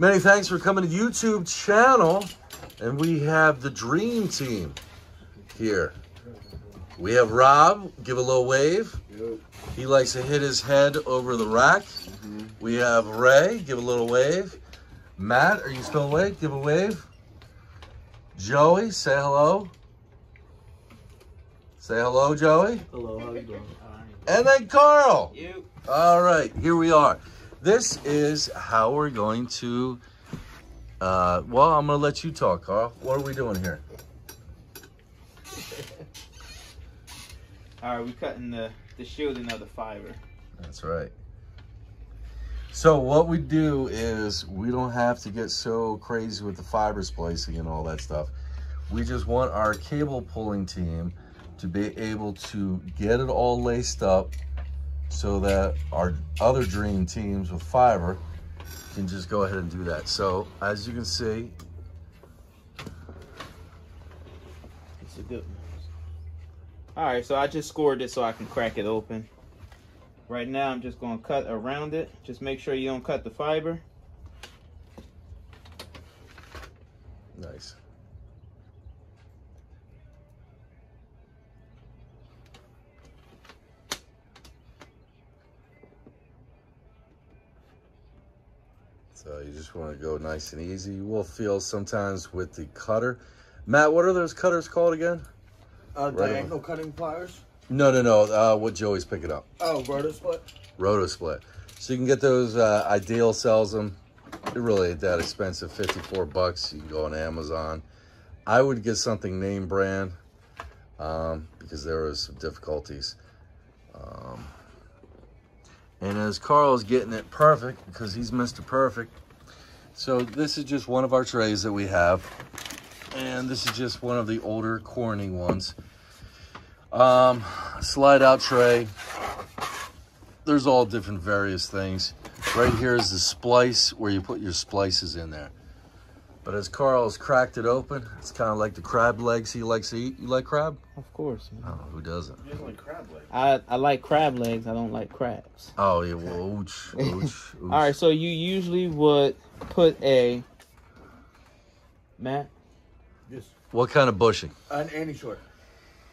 Many thanks for coming to YouTube channel. And we have the dream team here. We have Rob, give a little wave. He likes to hit his head over the rack. We have Ray, give a little wave. Matt, are you still awake? Give a wave. Joey, say hello. Say hello, Joey. Hello, how you doing? And then Carl. You. All right, here we are. This is how we're going to, well, I'm going to let you talk, Carl. What are we doing here? All right, we're cutting the shielding of the fiber. That's right. So what we do is we don't have to get so crazy with the fiber splicing and all that stuff. We just want our cable pulling team to be able to get it all laced up so that our other dream teams with fiber can just go ahead and do that. So as you can see, it's a good one. All right, so I just scored it so I can crack it open. Right now, I'm just gonna cut around it. Just make sure you don't cut the fiber. Nice. So you just want to go nice and easy. You will feel sometimes with the cutter. Matt, what are those cutters called again? Diagonal cutting pliers. No. What Joey's picking up. Oh, roto split. Roto split. So you can get those. Ideal sells them. It really ain't that expensive. 54 bucks. You can go on Amazon. I would get something name brand because there was some difficulties. And as Carl's getting it perfect, because he's Mr. Perfect. So this is just one of our trays that we have. And this is just one of the older Corning ones. Slide out tray. There's all different various things. Right here is the splice where you put your splices in there. But as Carl's cracked it open, it's kind of like the crab legs he likes to eat. You like crab? Of course. Man. Oh, who doesn't? You don't like crab legs. I like crab legs. I don't like crabs. Oh, yeah. Well, ouch, ouch, ouch. All right, so you usually would put a... Matt? Yes. What kind of bushing? An Annie short.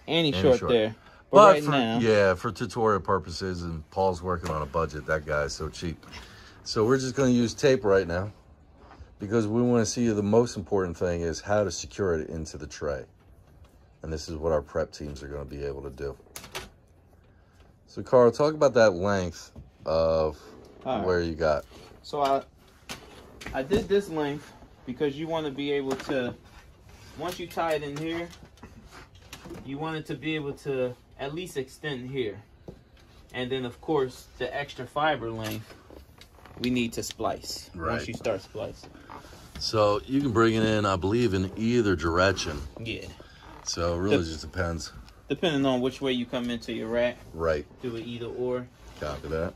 Annie short there. But right now... Yeah, for tutorial purposes, and Paul's working on a budget. That guy's so cheap. So we're just going to use tape right now, because we want to see the most important thing is how to secure it into the tray. And this is what our prep teams are going to be able to do. So Carl, talk about that length of where you got. So I did this length because you want to be able to, once you tie it in here, you want it to be able to at least extend here. And then of course the extra fiber length we need to splice, right, once you start splicing. So you can bring it in, I believe, in either direction. Yeah. So it really just depends. Depending on which way you come into your rack. Right. Do it either or. Copy that.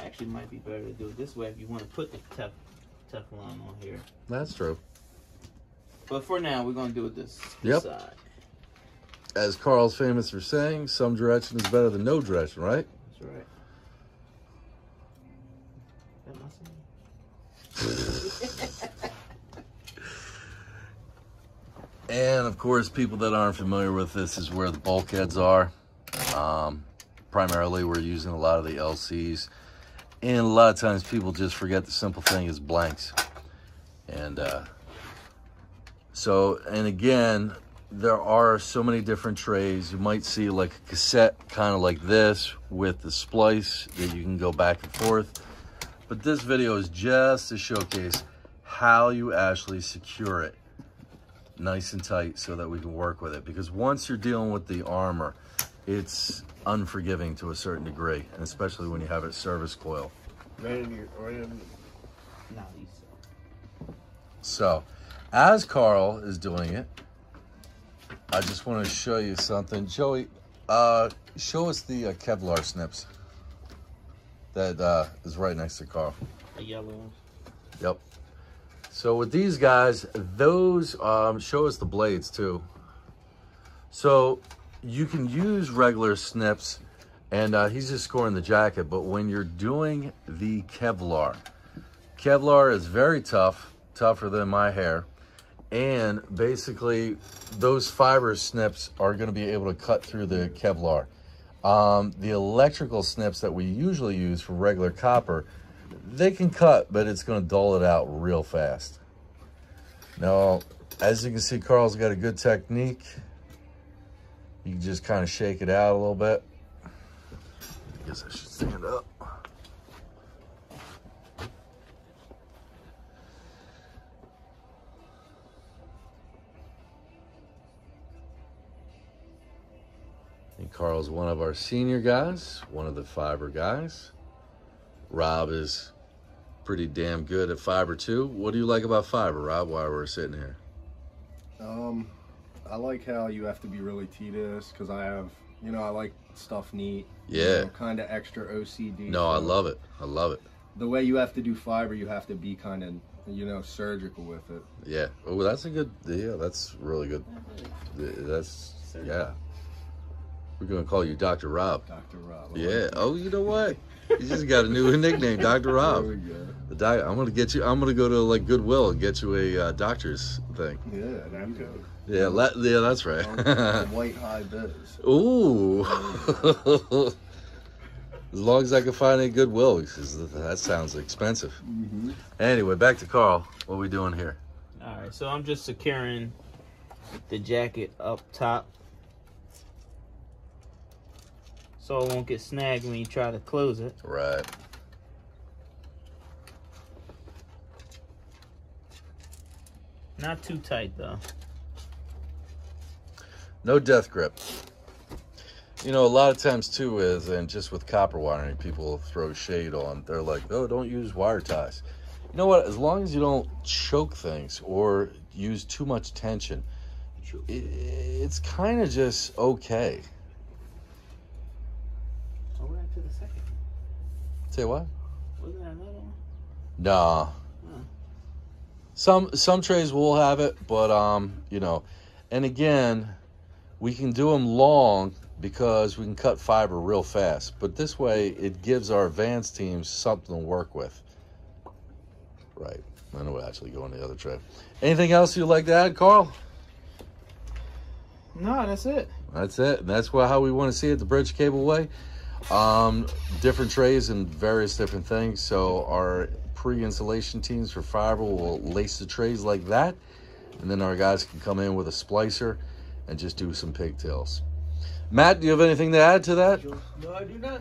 Actually, might be better to do it this way if you want to put the Teflon on here. That's true. But for now, we're going to do it this side. As Carl's famous for saying, some direction is better than no direction, right? That's right. And of course, people that aren't familiar with this is where the bulkheads are. Primarily, we're using a lot of the LCs, and a lot of times people just forget the simple thing is blanks. And and again, there are so many different trays. You might see like a cassette, kind of like this, with the splice that you can go back and forth. But this video is just to showcase how you actually secure it nice and tight so that we can work with it. Because once you're dealing with the armor, it's unforgiving to a certain degree, and especially when you have it service coil. So, as Carl is doing it, I just want to show you something. Joey, show us the Kevlar snips. That is right next to Carl. A yellow one. Yep. So with these guys, those show us the blades too. So you can use regular snips, and he's just scoring the jacket. But when you're doing the Kevlar, Kevlar is very tough, tougher than my hair. And basically those fiber snips are going to be able to cut through the Kevlar. The electrical snips that we usually use for regular copper, they can cut, but it's going to dull it out real fast. Now, as you can see, Carl's got a good technique. You can just kind of shake it out a little bit. I guess I should stand up. And Carl's one of our senior guys, one of the fiber guys. Rob is pretty damn good at fiber too. What do you like about fiber, Rob, while we're sitting here? I like how you have to be really tedious, because I have, you know, I like stuff neat. Yeah. You know, kind of extra OCD. No, I love it. I love it. The way you have to do fiber, you have to be kind of, you know, surgical with it. Yeah. Oh, that's a good, yeah, that's really good. That's, yeah. We're going to call you Dr. Rob. Dr. Rob. Yeah. Oh, you know what? You just got a new nickname, Dr. Rob. There we go. I'm going to get you, I'm going to go to like Goodwill and get you a doctor's thing. Yeah, that'd be good. Yeah, yeah, that's right. White high biz. Ooh. As long as I can find a Goodwill, because that sounds expensive. Mm-hmm. Anyway, back to Carl. What are we doing here? All right, so I'm just securing the jacket up top, so it won't get snagged when you try to close it. Right. Not too tight, though. No death grip. You know, a lot of times too is, and just with copper wiring, people throw shade on. They're like, oh, don't use wire ties. You know what? As long as you don't choke things or use too much tension, it's kind of just okay. Oh, we're up to the second. Say what? Wasn't there another one? Nah. Huh. Some trays will have it, but you know, and again, we can do them long because we can cut fiber real fast. But this way, it gives our advanced teams something to work with. Right. I know we'll actually go on the other tray. Anything else you'd like to add, Carl? No, that's it. That's it. And that's how we want to see it, the bridge cableway. Different trays and various different things. So our pre-installation teams for fiber will lace the trays like that. And then our guys can come in with a splicer and just do some pigtails. Matt, do you have anything to add to that? No, I do not.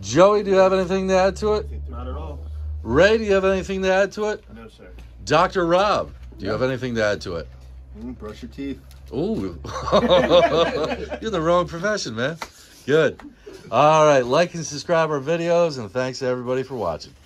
Joey, do you have anything to add to it? Not at all. Ray, do you have anything to add to it? No, sir. Dr. Rob, do you have anything to add to it? Brush your teeth. Ooh. You're the wrong profession, man. Good. All right, like and subscribe our videos, and thanks to everybody for watching.